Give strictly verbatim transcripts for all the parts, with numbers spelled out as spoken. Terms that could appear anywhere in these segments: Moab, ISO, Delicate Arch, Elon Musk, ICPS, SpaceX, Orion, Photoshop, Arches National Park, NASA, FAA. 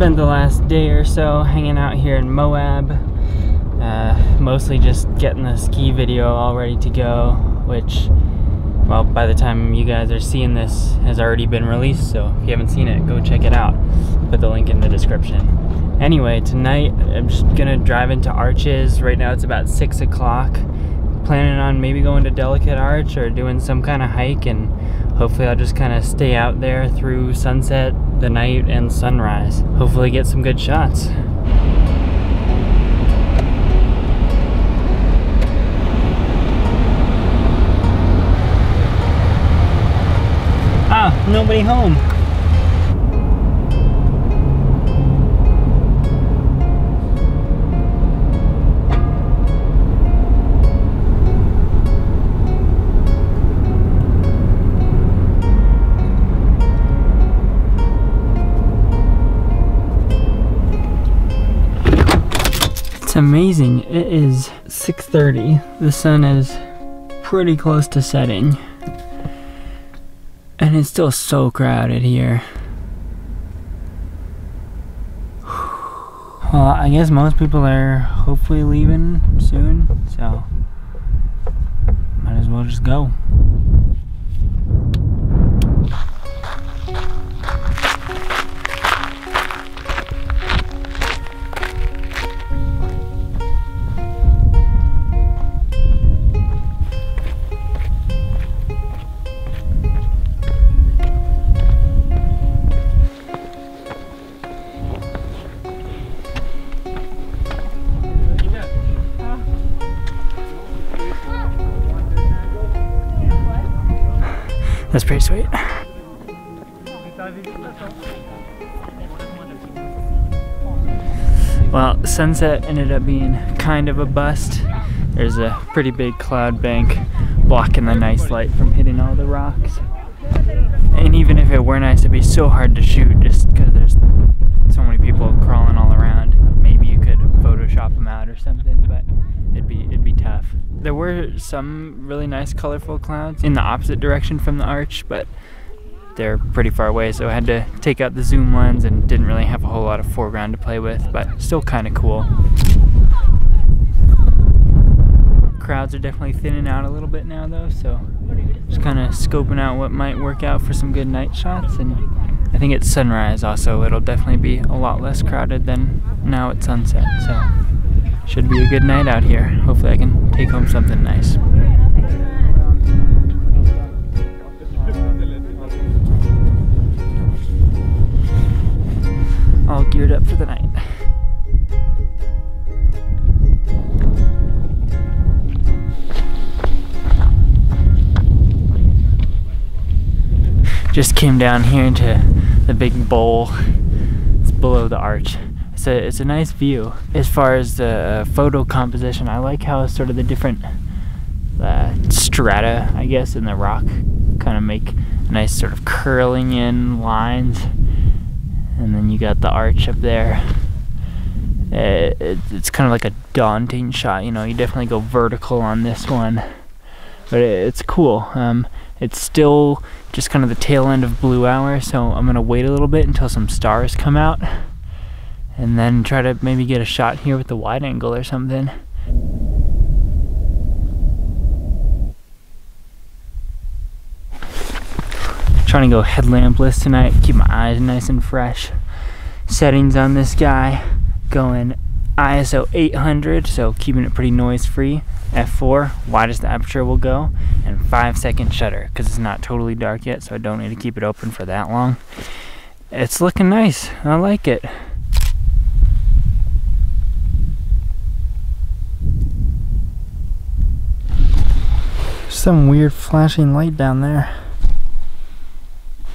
spent the last day or so hanging out here in Moab, uh, mostly just getting the ski video all ready to go, which, well, by the time you guys are seeing this, has already been released, so if you haven't seen it, go check it out. Put the link in the description. Anyway, tonight I'm just gonna drive into Arches. Right now it's about six o'clock. Planning on maybe going to Delicate Arch or doing some kind of hike, and hopefully I'll just kind of stay out there through sunset, the night, and sunrise. Hopefully get some good shots. Ah, nobody home. It's amazing, it is six thirty, the sun is pretty close to setting, and it's still so crowded here. Well, I guess most people are hopefully leaving soon, so might as well just go. That's pretty sweet. Well, sunset ended up being kind of a bust. There's a pretty big cloud bank blocking the nice light from hitting all the rocks. And even if it were nice, it'd be so hard to shoot just because there's so many people crawling all around. Maybe you could Photoshop them out or something, but it'd be, it'd be tough. There were some really nice colorful clouds in the opposite direction from the arch, but they're pretty far away, so I had to take out the zoom lens and didn't really have a whole lot of foreground to play with, but still kind of cool. Crowds are definitely thinning out a little bit now though, so just kind of scoping out what might work out for some good night shots, and I think at sunrise also it'll definitely be a lot less crowded than now at sunset, so should be a good night out here. Hopefully I can take home something nice. All geared up for the night. Just came down here into the big bowl. It's below the arch. So it's a nice view. As far as the photo composition, I like how sort of the different uh, strata, I guess, in the rock kind of make nice sort of curling in lines. And then you got the arch up there. It, it, it's kind of like a daunting shot, you know, you definitely go vertical on this one. But it, it's cool. Um, it's still just kind of the tail end of blue hour, so I'm gonna wait a little bit until some stars come out, and then try to maybe get a shot here with the wide angle or something. Trying to go headlampless tonight, keep my eyes nice and fresh. Settings on this guy, going I S O eight hundred, so keeping it pretty noise free. F four, widest the aperture will go, and five second shutter, because it's not totally dark yet, so I don't need to keep it open for that long. It's looking nice, I like it. Some weird flashing light down there.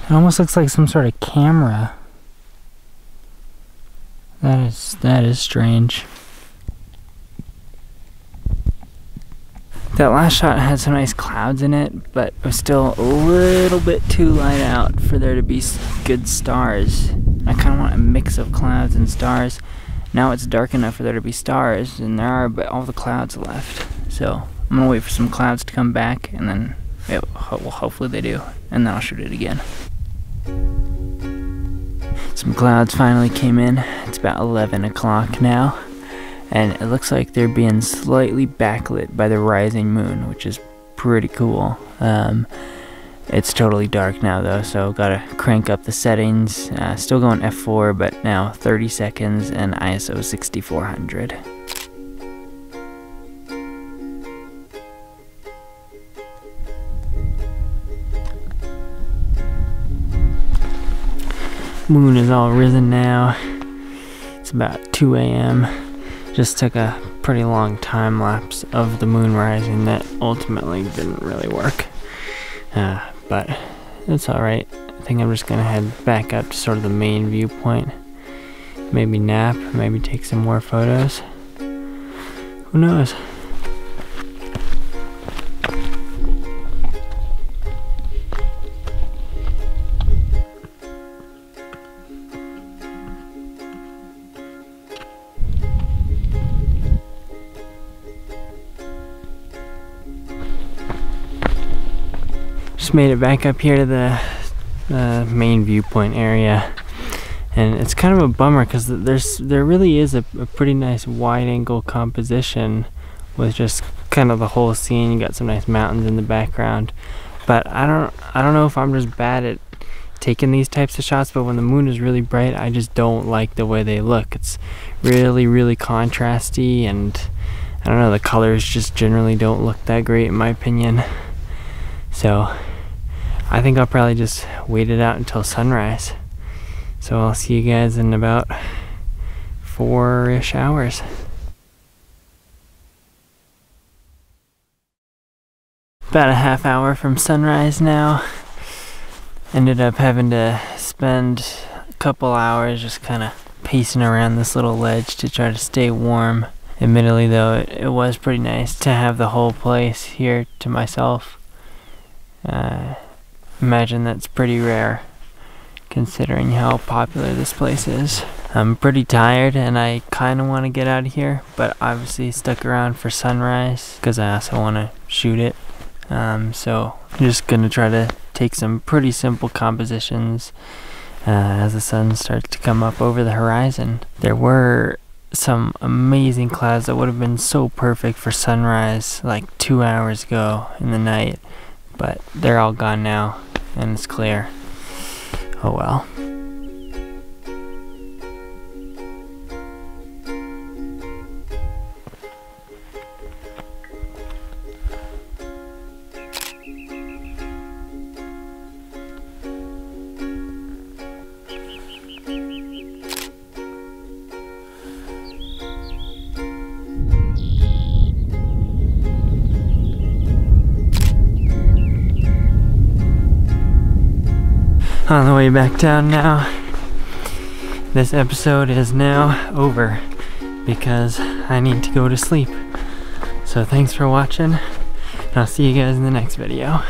It almost looks like some sort of camera. That is, that is strange. That last shot had some nice clouds in it, but it was still a little bit too light out for there to be good stars. I kind of want a mix of clouds and stars. Now it's dark enough for there to be stars, and there are, but all the clouds left, so I'm gonna wait for some clouds to come back, and then, it, well, hopefully they do, and then I'll shoot it again. It's Some clouds finally came in. It's about eleven o'clock now, and it looks like they're being slightly backlit by the rising moon, which is pretty cool. Um, it's totally dark now though, so gotta crank up the settings. Uh, still going F four, but now thirty seconds and I S O sixty-four hundred. Moon is all risen now. It's about two A M Just took a pretty long time lapse of the moon rising that ultimately didn't really work, uh, but it's alright. I think I'm just gonna head back up to sort of the main viewpoint, maybe nap, maybe take some more photos, who knows. Just made it back up here to the uh, main viewpoint area, and it's kind of a bummer because there's there really is a, a pretty nice wide angle composition with just kind of the whole scene. You got some nice mountains in the background, but I don't I don't know if I'm just bad at taking these types of shots, but when the moon is really bright I just don't like the way they look. It's really really contrasty, and I don't know, the colors just generally don't look that great in my opinion. So I think I'll probably just wait it out until sunrise. So I'll see you guys in about four-ish hours. About a half hour from sunrise now. Ended up having to spend a couple hours just kind of pacing around this little ledge to try to stay warm. Admittedly though, it, it was pretty nice to have the whole place here to myself. Uh, imagine that's pretty rare considering how popular this place is. I'm pretty tired and I kind of want to get out of here, but obviously stuck around for sunrise because I also want to shoot it. Um, so I'm just going to try to take some pretty simple compositions uh, as the sun starts to come up over the horizon. There were some amazing clouds that would have been so perfect for sunrise like two hours ago in the night, but they're all gone now, and it's clear. Oh well. On the way back down now, this episode is now over because I need to go to sleep. So thanks for watching, and I'll see you guys in the next video.